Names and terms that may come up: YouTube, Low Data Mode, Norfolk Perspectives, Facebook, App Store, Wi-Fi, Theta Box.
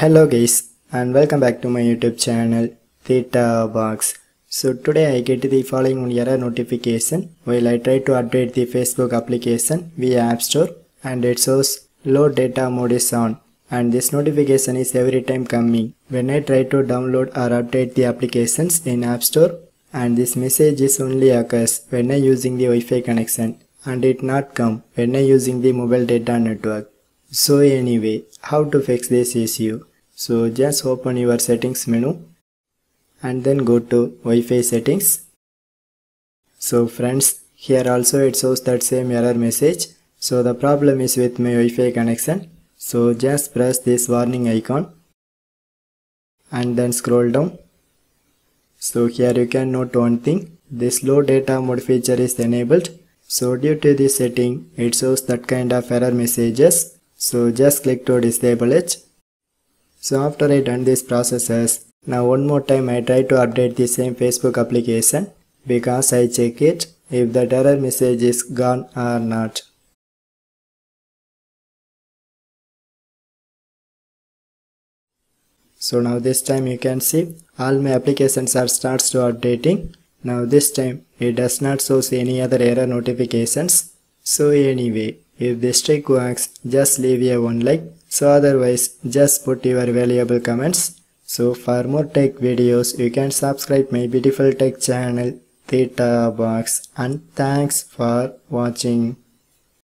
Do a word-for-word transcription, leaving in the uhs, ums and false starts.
Hello guys and welcome back to my YouTube channel Theta Box. So today I get the following error notification while I try to update the Facebook application via App Store, and it shows low data mode is on, and this notification is every time coming when I try to download or update the applications in App Store, and this message is only occurs when I using the Wi-Fi connection and it not come when I using the mobile data network. So anyway, how to fix this issue? So just open your settings menu and then go to Wi-Fi settings. So friends, here also it shows that same error message. So the problem is with my Wi-Fi connection. So just press this warning icon and then scroll down. So here you can note one thing, this low data mode feature is enabled. So due to this setting, it shows that kind of error messages. So just click to disable it. So after I done these processes, now one more time I try to update the same Facebook application because I check it if that error message is gone or not. So now this time you can see all my applications are starts to updating. Now this time it does not show any other error notifications. So anyway, if this trick works, just leave a one like, so otherwise just put your valuable comments. So for more tech videos, you can subscribe my beautiful tech channel Theta Box, and thanks for watching.